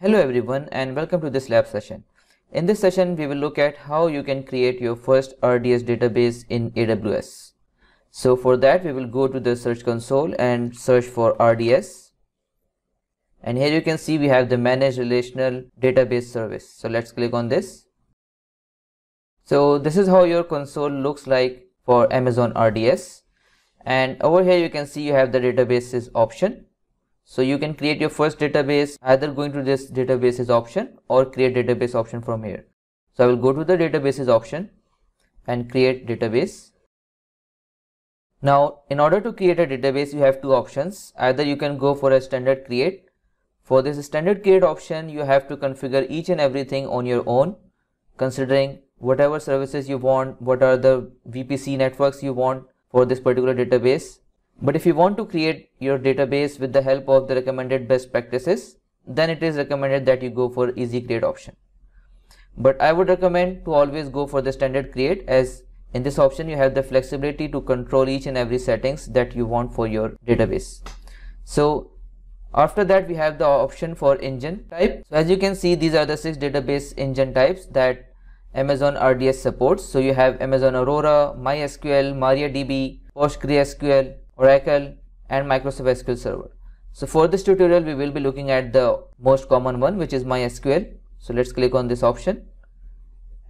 Hello everyone and welcome to this lab session. In this session we will look at how you can create your first RDS database in AWS. So for that we will go to the search console and search for RDS, and here you can see we have the manage relational database service. So let's click on this. So this is how your console looks like for Amazon RDS, and over here you can see you have the databases option. So you can create your first database either going to this databases option or create database option from here. So I will go to the databases option and create database. Now in order to create a database you have two options. Either you can go for a standard create. For this standard create option you have to configure each and everything on your own, considering whatever services you want, what are the VPC networks you want for this particular database. But if you want to create your database with the help of the recommended best practices, then it is recommended that you go for easy create option. But I would recommend to always go for the standard create, as in this option you have the flexibility to control each and every settings that you want for your database. So after that we have the option for engine type. So as you can see, these are the 6 database engine types that Amazon RDS supports. So you have Amazon Aurora, MySQL, MariaDB, PostgreSQL, Oracle and Microsoft SQL Server. So for this tutorial we will be looking at the most common one, which is MySQL. So let's click on this option,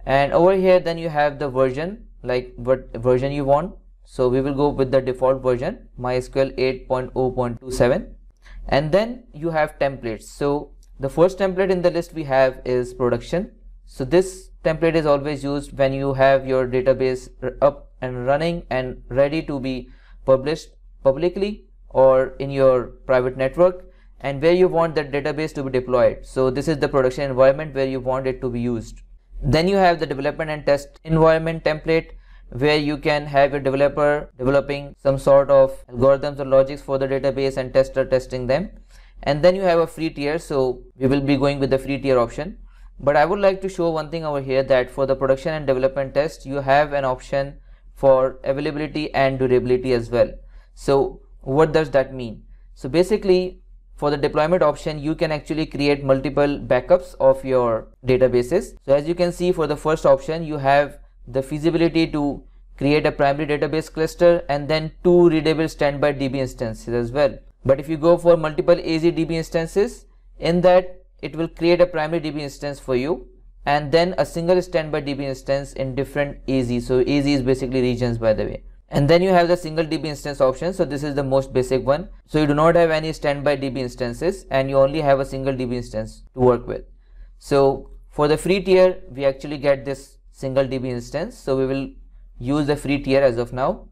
and over here then you have the version, like what version you want. So we will go with the default version MySQL 8.0.27, and then you have templates. So the first template in the list we have is production. So this template is always used when you have your database up and running and ready to be published publicly or in your private network, and where you want that database to be deployed. So this is the production environment where you want it to be used. Then you have the development and test environment template, where you can have your developer developing some sort of algorithms or logics for the database and tester testing them. And then you have a free tier, so we will be going with the free tier option. But I would like to show one thing over here, that for the production and development test you have an option for availability and durability as well. So what does that mean? So basically for the deployment option you can actually create multiple backups of your databases. So as you can see, for the first option you have the feasibility to create a primary database cluster and then 2 readable standby DB instances as well. But if you go for multiple AZ DB instances, in that it will create a primary DB instance for you and then a single standby DB instance in different AZ. So AZ is basically regions, by the way. And then you have the single DB instance option. So this is the most basic one. So you do not have any standby DB instances and you only have a single DB instance to work with. So for the free tier, we actually get this single DB instance. So we will use the free tier as of now.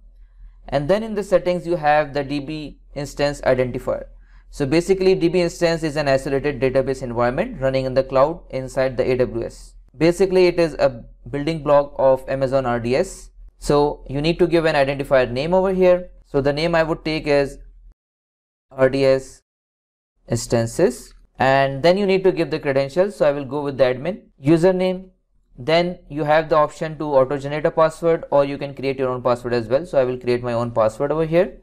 And then in the settings, you have the DB instance identifier. So basically DB instance is an isolated database environment running in the cloud inside the AWS. Basically it is a building block of Amazon RDS. So you need to give an identifier name over here. So the name I would take is RDS instances, and then you need to give the credentials. So I will go with the admin username. Then you have the option to auto generate a password, or you can create your own password as well. So I will create my own password over here.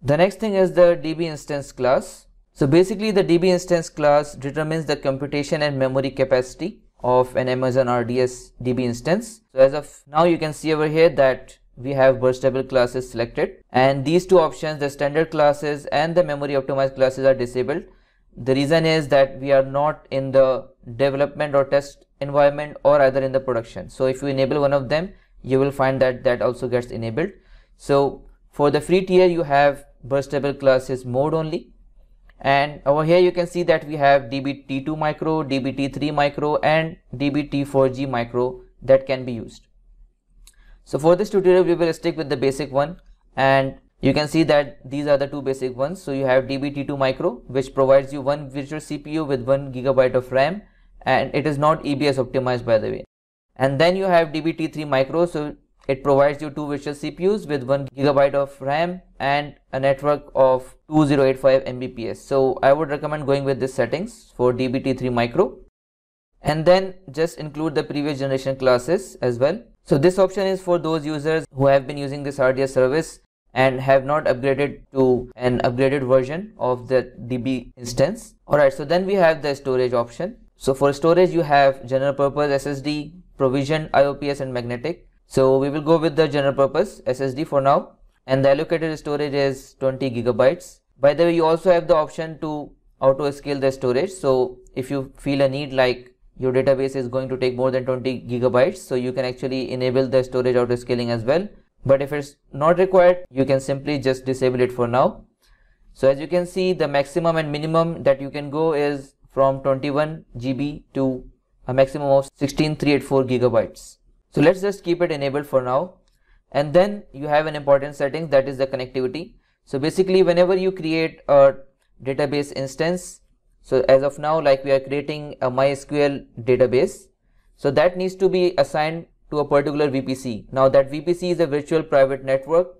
The next thing is the DB instance class. So basically the DB instance class determines the computation and memory capacity of an Amazon RDS DB instance. So as of now you can see over here that we have burstable classes selected, and these two options, the standard classes and the memory optimized classes, are disabled. The reason is that we are not in the development or test environment or either in the production. So if you enable one of them you will find that that also gets enabled. So for the free tier you have burstable classes mode only. And over here you can see that we have DBT2 micro, DBT3 micro and DBT4G micro that can be used. So for this tutorial we will stick with the basic one, and you can see that these are the two basic ones. So you have DBT2 micro, which provides you one virtual CPU with 1 GB of RAM, and it is not EBS optimized, by the way. And then you have DBT3 micro, so it provides you two virtual CPUs with 1 GB of RAM and a network of 2085 Mbps. So I would recommend going with these settings for DBT3 micro, and then just include the previous generation classes as well. So this option is for those users who have been using this RDS service and have not upgraded to an upgraded version of the DB instance. Alright, so then we have the storage option. So for storage, you have general purpose SSD, provisioned, IOPS and magnetic. So we will go with the general purpose SSD for now, and the allocated storage is 20 gigabytes. By the way, you also have the option to auto scale the storage. So if you feel a need like your database is going to take more than 20 gigabytes, so you can actually enable the storage auto scaling as well. But if it's not required, you can simply just disable it for now. So as you can see, the maximum and minimum that you can go is from 21 GB to a maximum of 16384 gigabytes. So let's just keep it enabled for now. And then you have an important setting, that is the connectivity. So basically, whenever you create a database instance, so as of now, like we are creating a MySQL database, so that needs to be assigned to a particular VPC. Now that VPC is a virtual private network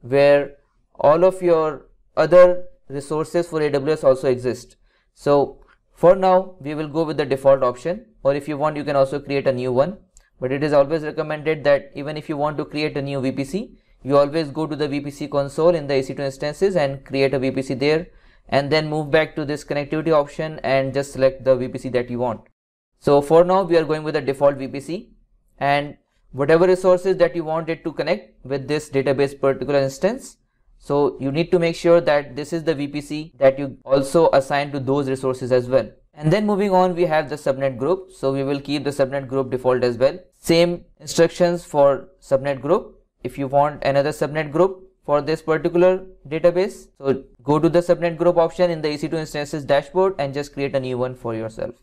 where all of your other resources for AWS also exist. So for now, we will go with the default option, or if you want, you can also create a new one. But it is always recommended that even if you want to create a new VPC, you always go to the VPC console in the EC2 instances and create a VPC there, and then move back to this connectivity option and just select the VPC that you want. So for now, we are going with the default VPC. And whatever resources that you want it to connect with this database particular instance, so you need to make sure that this is the VPC that you also assign to those resources as well. And then moving on, we have the subnet group. So we will keep the subnet group default as well. Same instructions for subnet group. If you want another subnet group for this particular database, so go to the subnet group option in the EC2 instances dashboard and just create a new one for yourself.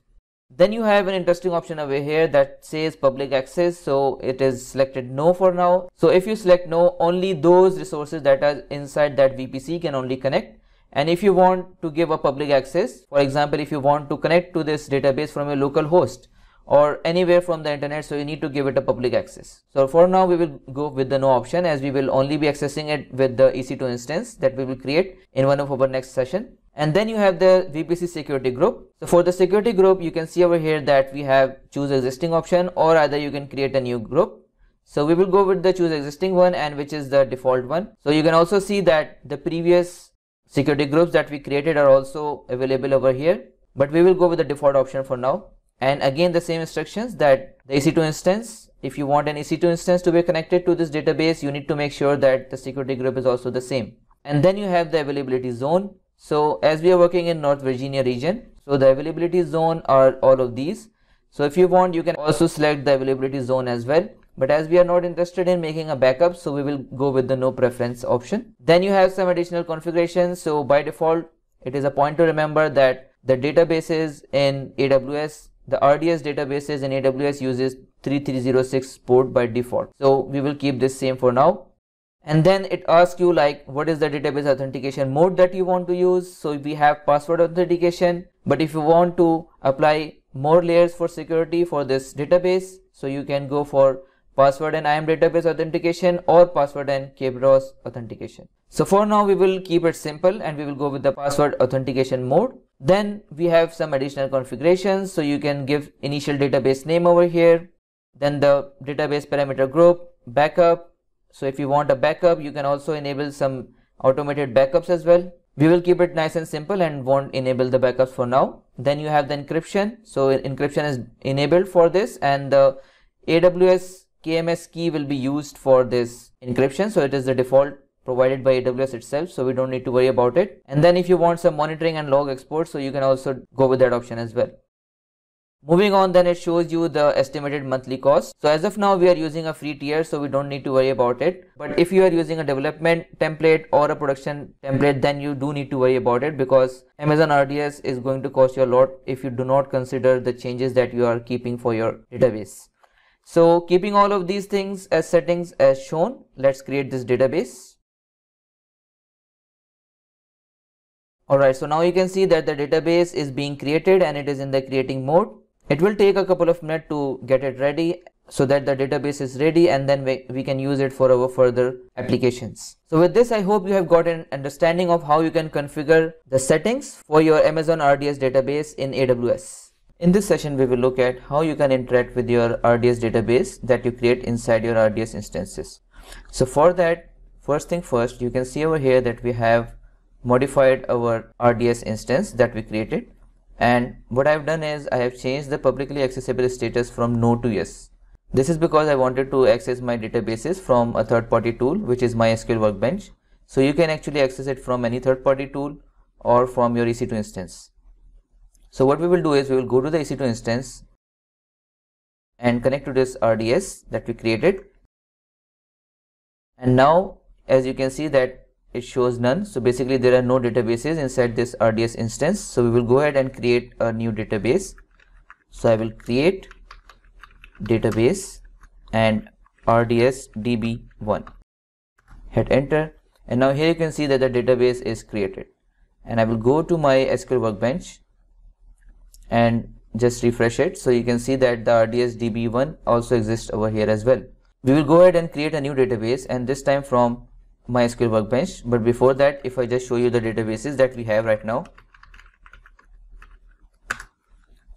Then you have an interesting option over here that says public access, so it is selected no for now. So if you select no, only those resources that are inside that VPC can only connect. And if you want to give a public access, for example, if you want to connect to this database from your local host or anywhere from the internet, so you need to give it a public access. So for now, we will go with the no option, as we will only be accessing it with the EC2 instance that we will create in one of our next session. And then you have the VPC security group. So for the security group, you can see over here that we have choose existing option, or either you can create a new group. So we will go with the choose existing one, and which is the default one. So you can also see that the previous security groups that we created are also available over here, but we will go with the default option for now. And again, the same instructions that the EC2 instance, if you want an EC2 instance to be connected to this database, you need to make sure that the security group is also the same. And then you have the availability zone. So as we are working in North Virginia region, so the availability zone are all of these. So if you want, you can also select the availability zone as well. But as we are not interested in making a backup, so we will go with the no preference option. Then you have some additional configuration. So by default, it is a point to remember that the databases in AWS, the RDS databases in AWS uses 3306 port by default. So we will keep this same for now. And then it asks you like, what is the database authentication mode that you want to use? So we have password authentication, but if you want to apply more layers for security for this database, so you can go for password and IAM database authentication or password and Kerberos authentication. So for now, we will keep it simple and we will go with the password authentication mode. Then we have some additional configurations. So you can give initial database name over here, then the database parameter group, backup. So if you want a backup, you can also enable some automated backups as well. We will keep it nice and simple and won't enable the backups for now. Then you have the encryption. So encryption is enabled for this, and the AWS KMS key will be used for this encryption. So it is the default provided by AWS itself. So we don't need to worry about it. And then if you want some monitoring and log export, so you can also go with that option as well. Moving on, then it shows you the estimated monthly cost. So as of now, we are using a free tier, so we don't need to worry about it. But if you are using a development template or a production template, then you do need to worry about it, because Amazon RDS is going to cost you a lot if you do not consider the changes that you are keeping for your database. So keeping all of these things as settings as shown, let's create this database. Alright, so now you can see that the database is being created and it is in the creating mode. It will take a couple of minutes to get it ready so that the database is ready, and then we can use it for our further applications. So with this, I hope you have got an understanding of how you can configure the settings for your Amazon RDS database in AWS. In this session, we will look at how you can interact with your RDS database that you create inside your RDS instances. So for that, First thing first, you can see over here that we have modified our RDS instance that we created, and what I have done is I have changed the publicly accessible status from no to yes. This is because I wanted to access my databases from a third party tool, which is MySQL Workbench. So you can actually access it from any third party tool or from your EC2 instance. So what we will do is we will go to the EC2 instance and connect to this RDS that we created. And now as you can see that it shows none. So basically there are no databases inside this RDS instance. So we will go ahead and create a new database. So I will create database and RDSDB1. Hit enter. And now here you can see that the database is created. And I will go to my SQL Workbench and just refresh it. So you can see that the RDSDB1 also exists over here as well. We will go ahead and create a new database, and this time from MySQL Workbench. But before that, if I just show you the databases that we have right now.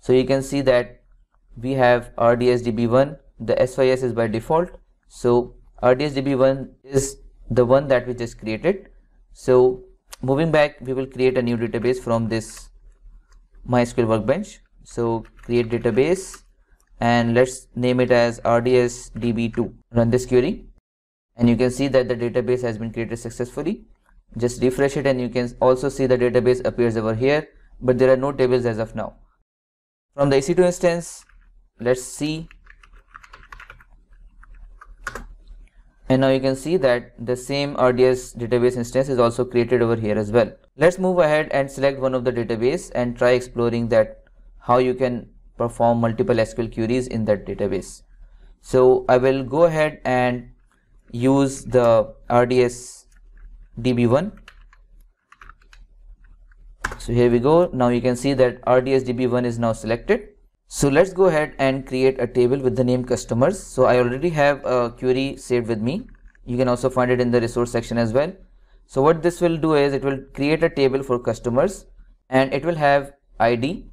So you can see that we have RDSDB1, the SYS is by default. So RDSDB1 is the one that we just created. So moving back, we will create a new database from this MySQL Workbench. So create database and let's name it as RDSDB2. Run this query and you can see that the database has been created successfully. Just refresh it and you can also see the database appears over here, but there are no tables as of now. From the EC2 instance, let's see. And now you can see that the same RDS database instance is also created over here as well. Let's move ahead and select one of the database and try exploring that how you can perform multiple SQL queries in that database. So I will go ahead and use the RDSDB1. So here we go. Now you can see that RDSDB1 is now selected. So let's go ahead and create a table with the name customers. So I already have a query saved with me. You can also find it in the resource section as well. So what this will do is it will create a table for customers and it will have ID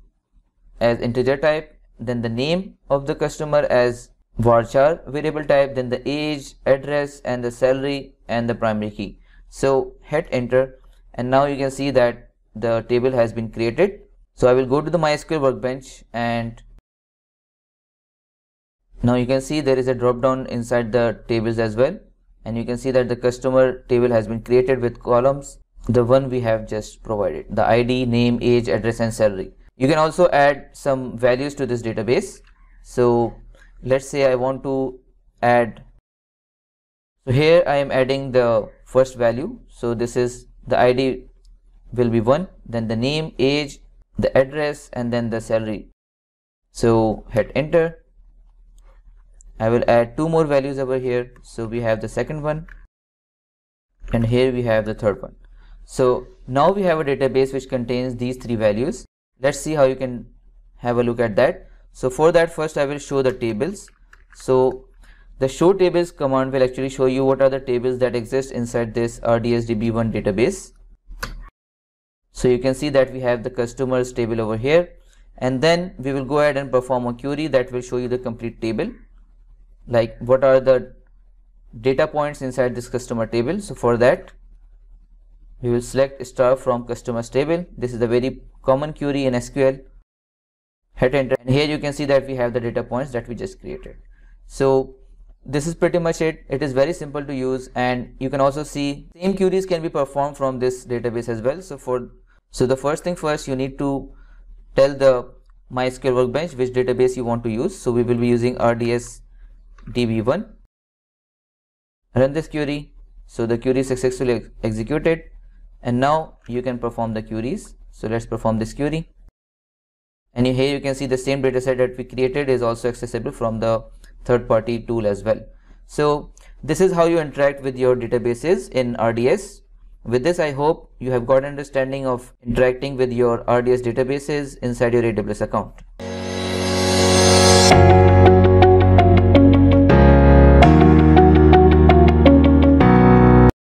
as integer type, then the name of the customer as varchar variable type, then the age, address, and the salary and the primary key. So hit enter and now you can see that the table has been created. So I will go to the MySQL Workbench and now you can see there is a drop down inside the tables as well, and you can see that the customer table has been created with columns, the one we have just provided, the ID, name, age, address, and salary. You can also add some values to this database. So let's say I want to add, so here I am adding the first value. So this is the ID will be 1, then the name, age, the address, and then the salary. So hit enter. I will add two more values over here. So we have the second one and here we have the third one. So now we have a database which contains these three values. Let's see how you can have a look at that. So for that, first I will show the tables. So the show tables command will actually show you what are the tables that exist inside this RDSDB1 database. So you can see that we have the customers table over here, and then we will go ahead and perform a query that will show you the complete table, like what are the data points inside this customer table. So for that we will select star from customers table. This is a very common query in SQL. Hit enter and here you can see that we have the data points that we just created. So this is pretty much it. It is very simple to use, and you can also see same queries can be performed from this database as well. So the first thing first, you need to tell the MySQL Workbench which database you want to use. So we will be using RDSDB1. Run this query. So the query is successfully executed, and now you can perform the queries. So let's perform this query. And here you can see the same dataset that we created is also accessible from the third party tool as well. So this is how you interact with your databases in RDS. With this, I hope you have got an understanding of interacting with your RDS databases inside your AWS account.